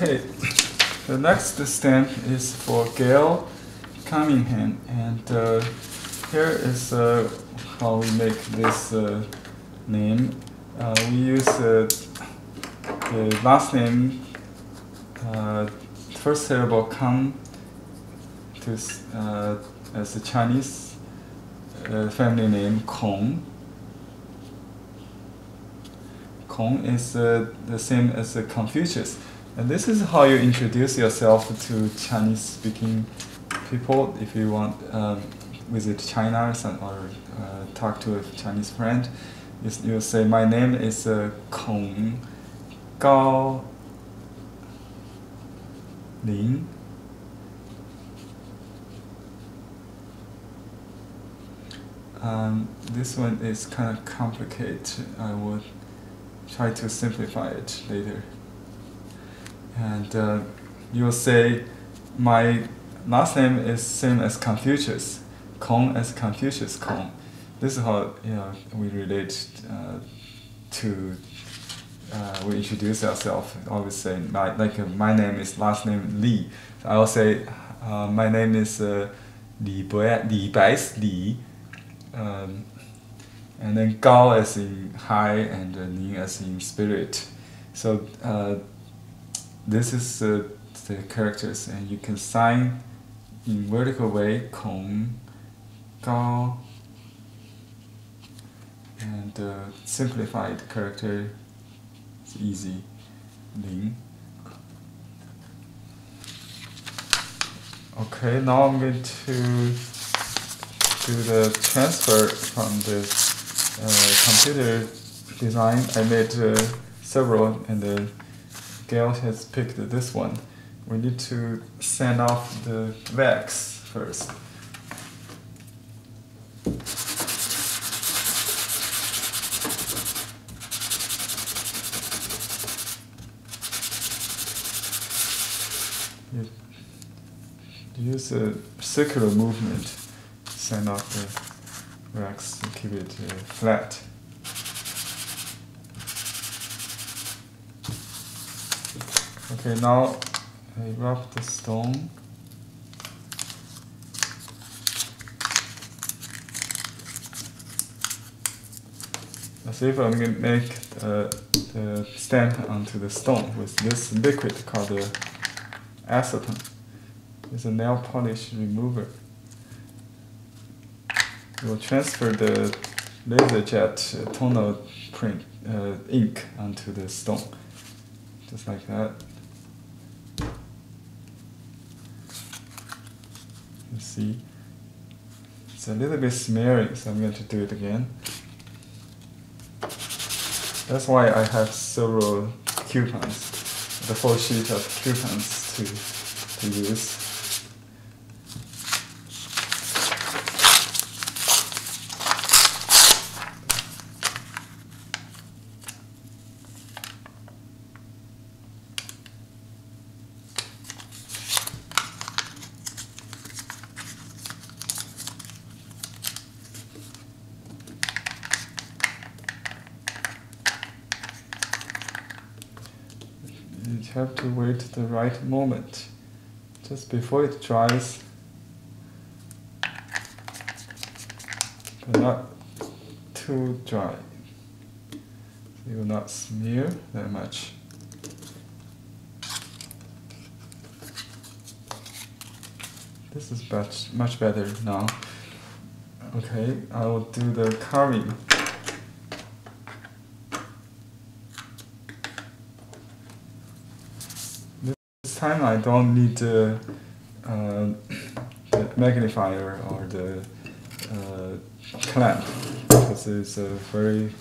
Okay, the next stamp is for Gail Cunningham, and here is how we make this name. We use the last name, first syllable Kong, as the Chinese family name Kong. Kong is the same as Confucius. And this is how you introduce yourself to Chinese-speaking people if you want to visit China or talk to a Chinese friend. You say, my name is Kong Gaoling. This one is kind of complicated. I will try to simplify it later. And you'll say, my last name is same as Confucius, Kong as Confucius Kong. This is how we relate we introduce ourselves. Always say, my name is last name Li. So I'll say, my name is Li Bai, Li Bai's Li. And then Gao as in high and Ning as in spirit. So this is the characters, and you can sign in vertical way, Kong, Gao, and simplified character, it's easy, Ling. Okay, now I'm going to do the transfer from the computer design. I made several, and Gail has picked this one. We need to sand off the wax first. You use a circular movement, sand off the wax to keep it flat. Okay, now I rub the stone. Let's see if I'm going to make the stamp onto the stone with this liquid called the acetone. It's a nail polish remover. We'll transfer the laser jet toner print ink onto the stone, just like that. You see, it's a little bit smearing, so I'm going to do it again. That's why I have several coupons, the full sheet of coupons to use. Have to wait the right moment. Just before it dries, but not too dry. So it will not smear that much. This is much better now. Okay, I will do the carving. Time I don't need the magnifier or the clamp, because it's a very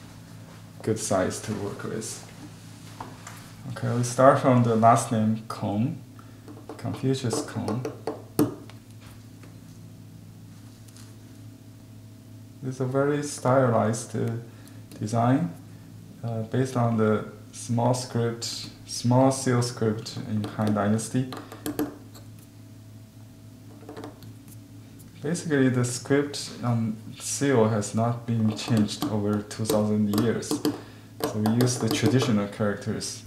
good size to work with. Okay, we start from the last name Kong, Confucius Kong. It's a very stylized design based on the small seal script in Han Dynasty. Basically, the script on seal has not been changed over 2,000 years. So we use the traditional characters.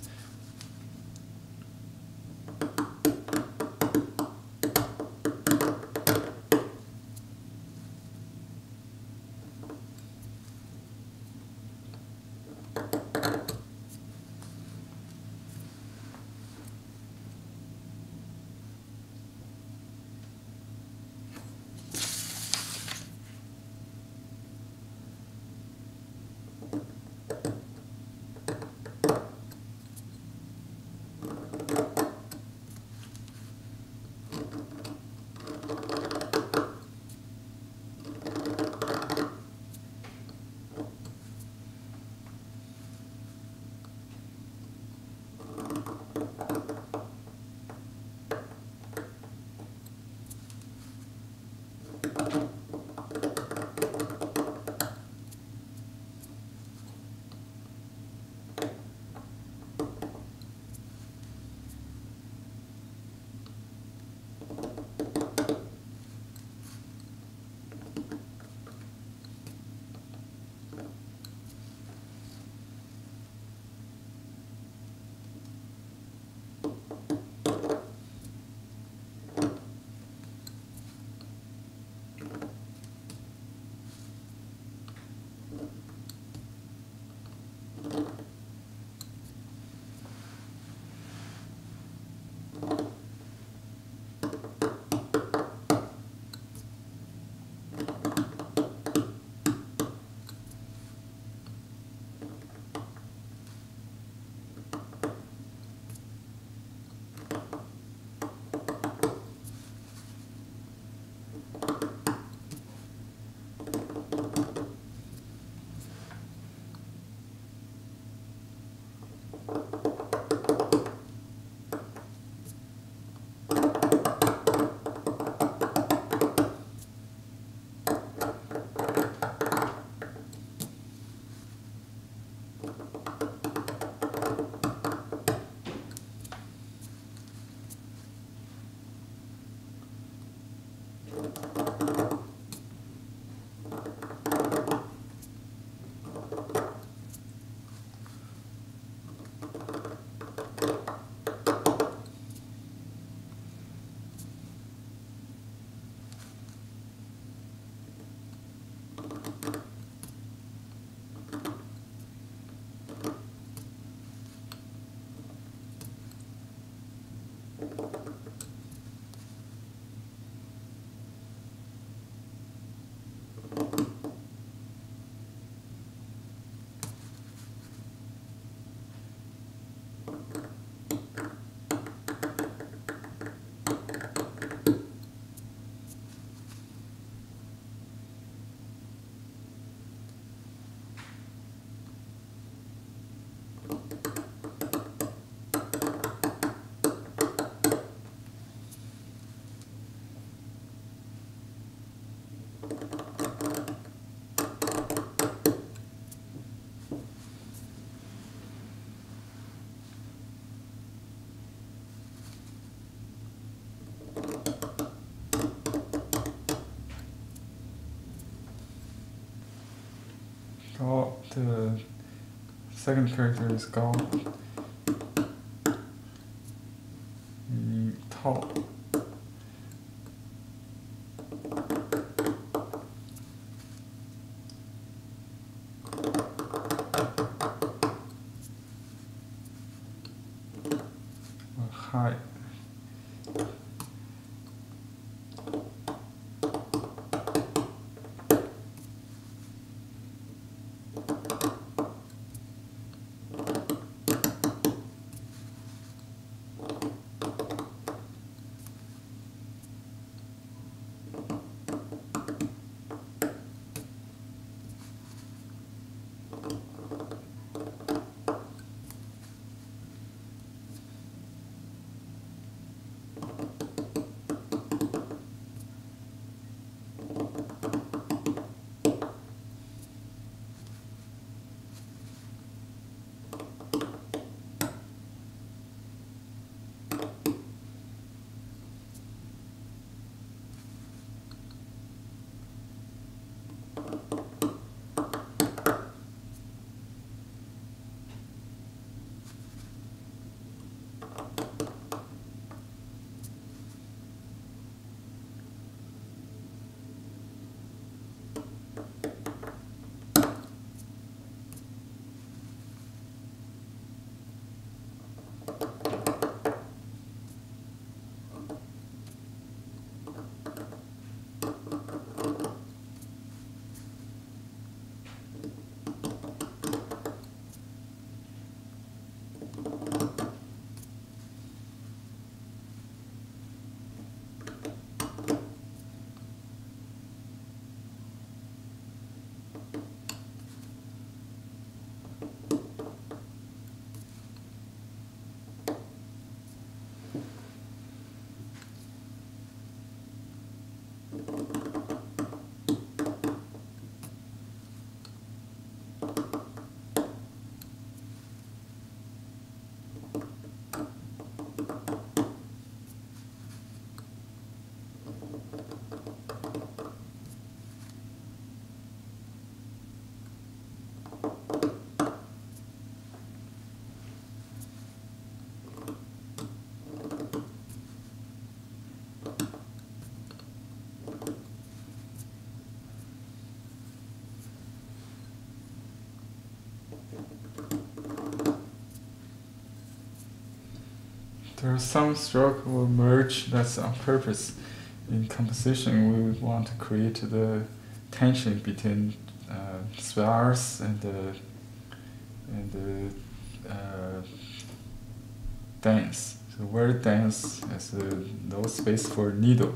the second character is Gao, meaning tall. High. There are some strokes will merge, that's on purpose. In composition, we want to create the tension between swells and the dance. So word dance has no space for needle.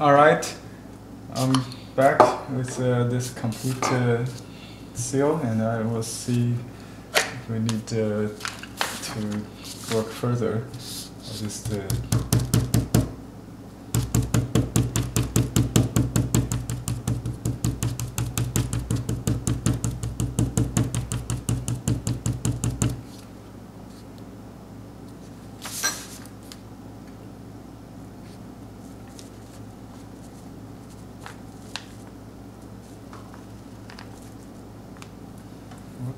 Alright, I'm back with this complete seal, and I will see if we need to work further. I'll just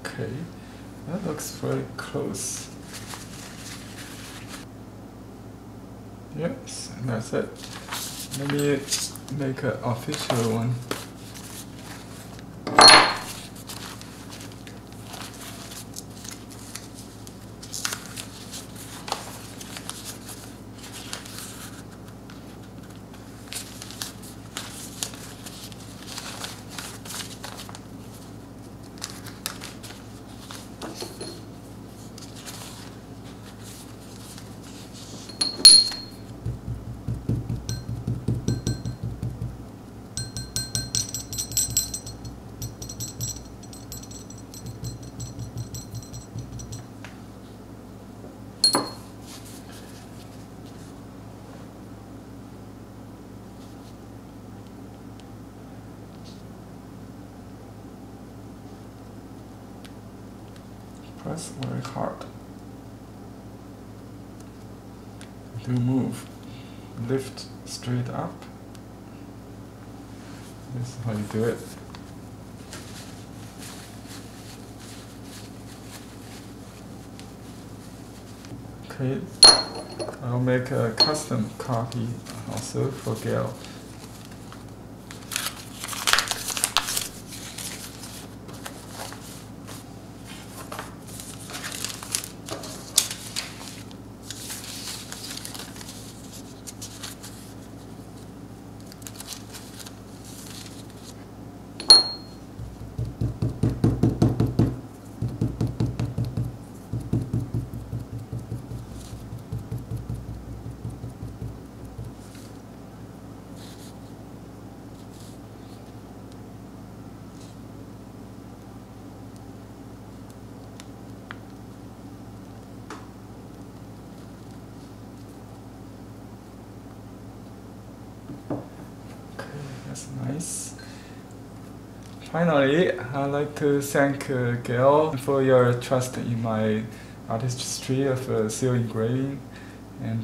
okay, that looks very close. Yes, and that's it. Let me make an official one. Press very hard. Do move. Lift straight up. This is how you do it. Okay, I'll make a custom copy also for Gail. That's nice. Finally, I'd like to thank Gail for your trust in my artistry of seal engraving, and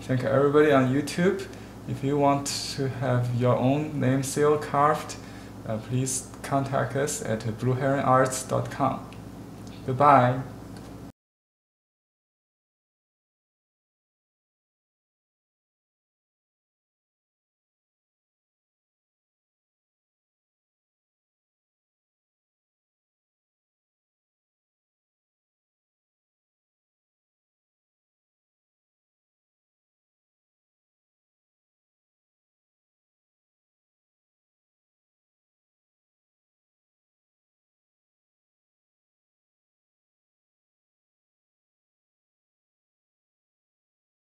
thank everybody on YouTube. If you want to have your own name seal carved, please contact us at blueheronarts.com. Goodbye.